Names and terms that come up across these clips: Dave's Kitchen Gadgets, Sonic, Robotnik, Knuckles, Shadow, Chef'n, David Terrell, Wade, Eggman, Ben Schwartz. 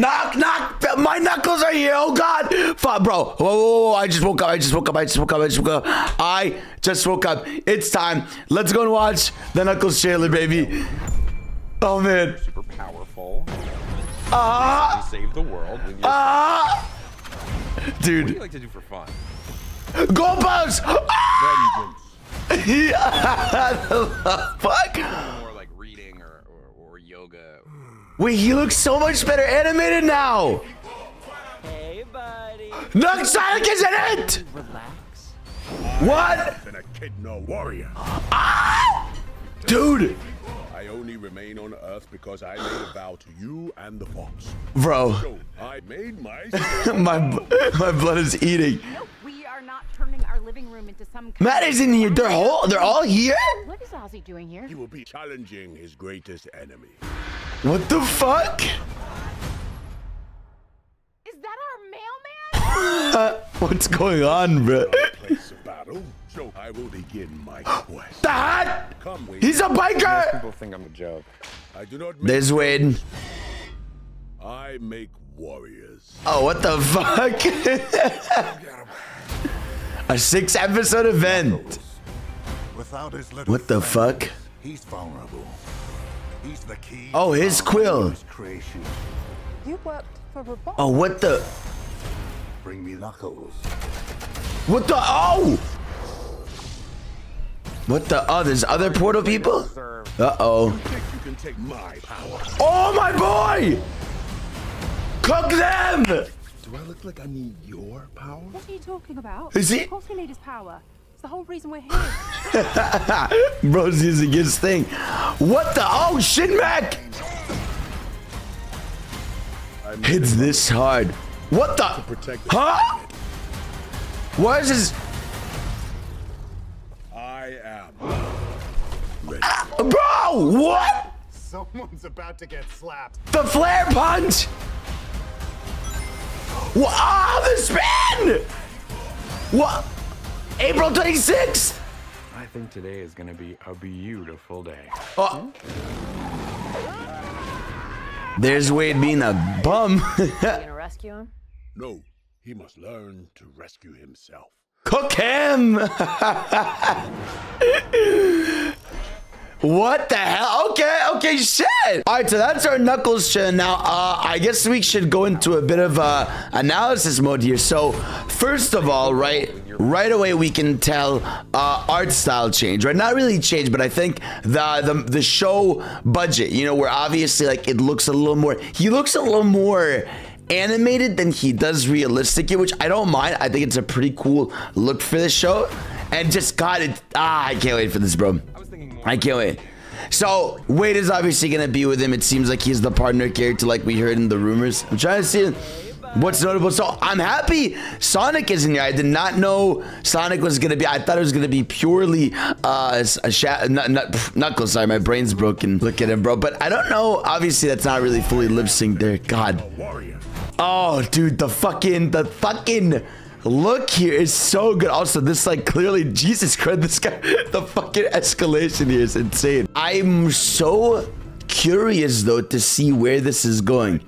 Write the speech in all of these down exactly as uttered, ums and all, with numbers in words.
Knock, knock. My knuckles are here. Oh, God. Fuck, bro. Oh, I just woke up. I just woke up. I just woke up. I just woke up. I just woke up. It's time. Let's go and watch the Knuckles trailer, baby. Oh, man. Super powerful. Ah. Uh, save the world. Ah. Uh, dude. What do you like to do for fun? Goalposts. Ah! Yeah. Fuck. More like reading or, or, or yoga. Wait, he looks so much better animated now. Hey, buddy. No, Sonic is in it. Relax. What? Than a kid nor warrior. Ah! Dude. I only remain on Earth because I made a vow to you and the fox. Bro. So I made my my my blood is eating. Nope, we are not turning our living room into some. Matt is in here. They're all they're all here. What is Ozzy doing here? He will be challenging his greatest enemy. What the fuck? Is that our mailman? uh, what's going on, bro? Place of battle, so I will begin my quest. The hat! Come, he's a biker! People think I'm a joke. I do not make There's Wade. I make warriors. Oh, what the fuck? A six episode event. Without his little what the friend, fuck? He's vulnerable. He's the key. Oh, his quill. You worked for Robotnik. Oh, what the? Bring me Knuckles. What the? Oh! What the? Oh, there's other portal people? Uh-oh. Oh, my boy! Cook them! Do I look like I need your power? What are you talking about? Is he? Of course we need his power. The whole reason we're here. Bro's using his thing. What the? Oh shit, Mac! It's this hard. What the? Huh? Why is this? I am. Ah, bro, what? Someone's about to get slapped. The flare punch. Wow, the spin. What? April twenty-sixth! I think today is gonna be a beautiful day. Oh. There's Wade being a bum. You gonna rescue him? No, he must learn to rescue himself. Cook him! What the hell? Okay, okay, shit! Alright, so that's our Knuckles channel. Now, uh, I guess we should go into a bit of uh, analysis mode here. So, first of all, right right away we can tell uh, art style change, right? Not really change, but I think the, the the show budget, you know, where obviously, like, it looks a little more... He looks a little more... animated than he does realistic, which I don't mind. I think it's a pretty cool look for this show, and just got it. Ah, I can't wait for this, bro. I, was thinking more I can't wait. So Wade is obviously gonna be with him. It seems like he's the partner character, like we heard in the rumors. I'm trying to see what's notable. So I'm happy Sonic is in here. I did not know Sonic was gonna be. I thought it was gonna be purely uh, a sha not, not, pff, Knuckles. Sorry, my brain's broken. Look at him, bro. But I don't know. Obviously, that's not really fully lip synced there. God. Oh, dude, the fucking, the fucking look here is so good. Also, this, like, clearly, Jesus Christ, this guy, the fucking escalation here is insane. I'm so curious, though, to see where this is going.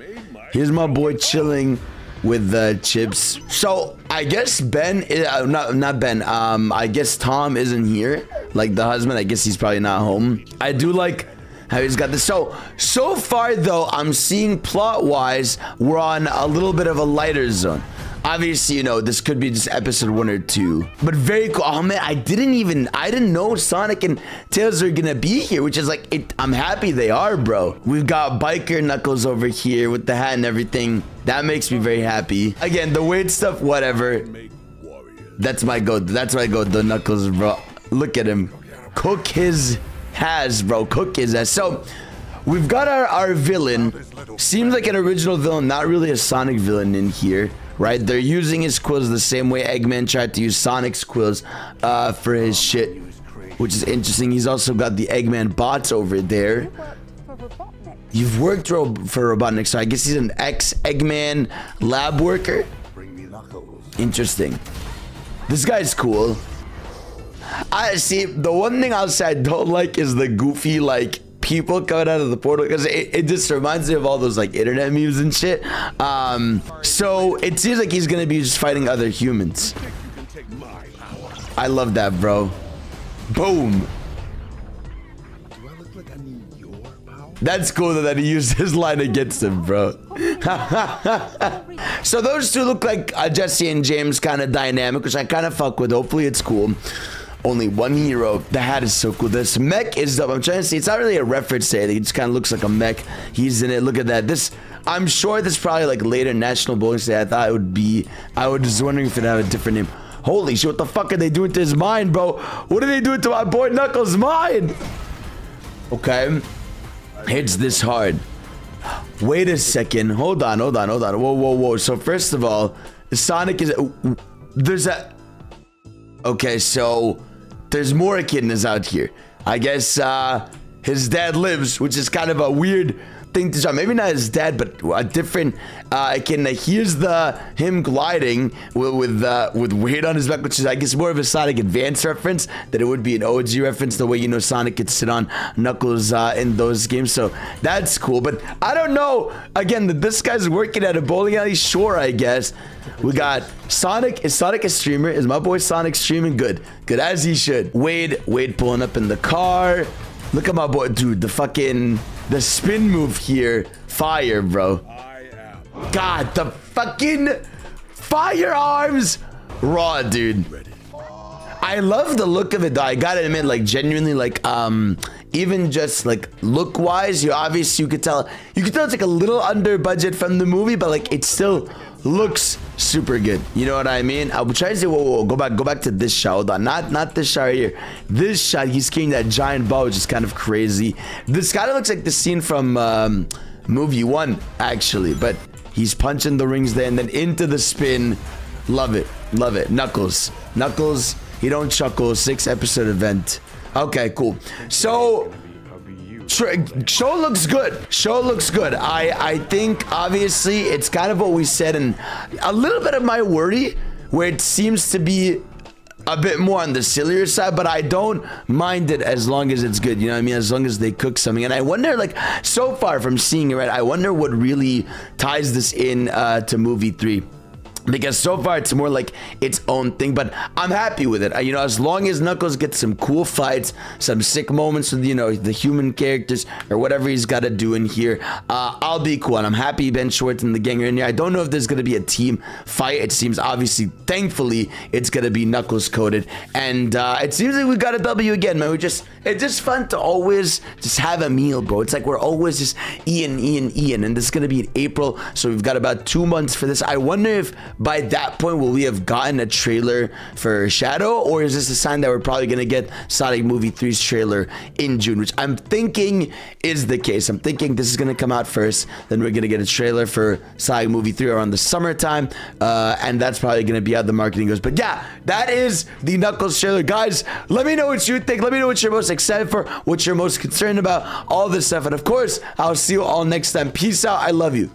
Here's my boy chilling with the chips. So, I guess Ben, uh, not, not Ben, um, I guess Tom isn't here. Like, the husband, I guess he's probably not home. I do, like... How he's got this. So, so far though, I'm seeing plot-wise, we're on a little bit of a lighter zone. Obviously, you know, this could be just episode one or two. But very cool. Oh man, I didn't even, I didn't know Sonic and Tails are gonna be here, which is like, it, I'm happy they are, bro. We've got Biker Knuckles over here with the hat and everything. That makes me very happy. Again, the weird stuff, whatever. That's my go, that's my go, the Knuckles, bro. Look at him. Cook his... has bro cook his ass. So we've got our our villain, seems like an original villain, not really a Sonic villain in here, right? They're using his quills the same way Eggman tried to use Sonic's quills uh for his shit, which is interesting. He's also got the Eggman bots over there. You've worked for Robotnik, so I guess he's an ex Eggman lab worker. Interesting. This guy's cool. I see. The one thing I'll say I don't like is the goofy, like, people coming out of the portal, because it, it just reminds me of all those like internet memes and shit. Um, so it seems like he's gonna be just fighting other humans. I love that, bro. Boom. That's cool that he used his line against him, bro. So those two look like uh, Jesse and James kind of dynamic, which I kind of fuck with. Hopefully it's cool. Only one hero. The hat is so cool. This mech is dope. I'm trying to see. It's not really a reference to it. It just kind of looks like a mech. He's in it. Look at that. This, I'm sure this is probably like later National Bowling Day. I thought it would be, I was just wondering if it had a different name. Holy shit, what the fuck are they doing to his mind, bro? What are they doing to my boy Knuckles' mind? Okay. Hits this hard. Wait a second. Hold on, hold on, hold on. Whoa, whoa, whoa. So first of all, Sonic is... There's a... Okay, so... There's more echidnas out here. I guess uh, his dad lives, which is kind of a weird thing to try. Maybe not his dad, but a different uh, echidna. Here's the him gliding with with, uh, with Wade on his back, which is, I guess, more of a Sonic Advance reference than it would be an O G reference, the way, you know, Sonic could sit on Knuckles uh, in those games. So that's cool. But I don't know. Again, this guy's working at a bowling alley. Sure, I guess. We got Sonic. Is Sonic a streamer? Is my boy Sonic streaming? Good. Good as he should. Wade. Wade pulling up in the car. Look at my boy. Dude, the fucking... The spin move here. Fire, bro. God, the fucking... Firearms! Raw, dude. I love the look of it, though. I gotta admit, like, genuinely, like, um... even just like look wise, you obviously you could tell you could tell it's like a little under budget from the movie, but like it still looks super good. You know what I mean? I would try to say, whoa, whoa, whoa, go back, go back to this shot. Hold on, not not this shot right here. This shot, he's carrying that giant ball, which is kind of crazy. This kind of looks like the scene from um, movie one, actually, but he's punching the rings there and then into the spin. Love it, love it. Knuckles, Knuckles, he don't chuckle. Six episode event. Okay, cool. So show looks good. Show looks good. I I think obviously it's kind of what we said, and a little bit of my worry where it seems to be a bit more on the sillier side, but I don't mind it as long as it's good. You know what I mean? As long as they cook something. And I wonder, like, so far from seeing it, right, I wonder what really ties this in uh, to movie three. Because so far it's more like its own thing, but I'm happy with it. You know, as long as Knuckles gets some cool fights, some sick moments with, you know, the human characters or whatever he's got to do in here, uh, I'll be cool. And I'm happy Ben Schwartz and the gang are in here. I don't know if there's going to be a team fight. It seems obviously, thankfully, it's going to be Knuckles coded. And uh, it seems like we got a W again, man. We just, it's just fun to always just have a meal, bro. It's like we're always just eating, eating, eating. And this is going to be in April, so we've got about two months for this. I wonder if by that point, will we have gotten a trailer for Shadow? Or is this a sign that we're probably going to get Sonic Movie three's trailer in June? Which I'm thinking is the case. I'm thinking this is going to come out first. Then we're going to get a trailer for Sonic Movie three around the summertime. Uh, and that's probably going to be how the marketing goes. But yeah, that is the Knuckles trailer. Guys, let me know what you think. Let me know what you're most excited for. What you're most concerned about. All this stuff. And of course, I'll see you all next time. Peace out. I love you.